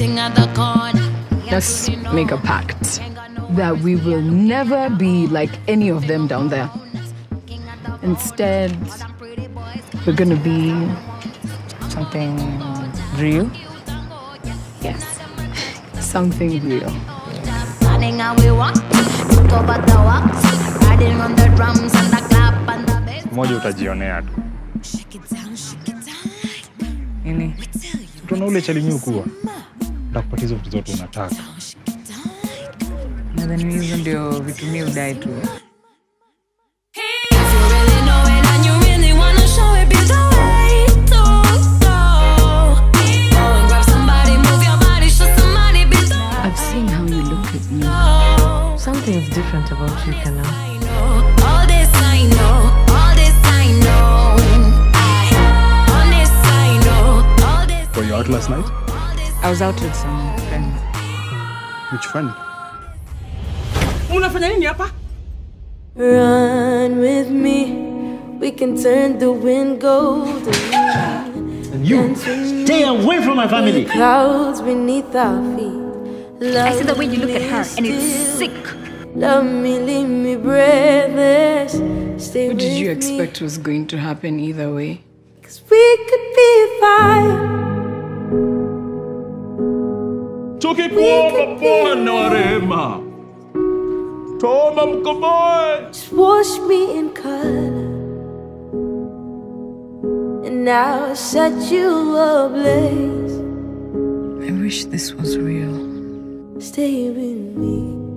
Let's make a pact that we will never be like any of them down there. Instead, we're gonna be something real. Yes, something real. Moja utajionea tu. Nini? Tuna ule chalinyu kuwa. Ndakupatiza vitu zote unataka. Na then hizo ndio vitu mimi udai tu. Something is different about you, Kana. All this I know, all this I know. All this I know, all this. Were you out last night? I was out with some friend. Which friend? Run with me, we can turn the wind golden. And you, stay away from my family. Clouds beneath our feet. I see the way you look at her, and it's sick. Love me, leave me breathless. What did you expect was going to happen either way? 'Cause we could be fire. Toki kuomba Bwana wa rehema. Toma mkomboe. Just wash me in color, and I'll set you ablaze. I wish this was real. Stay with me.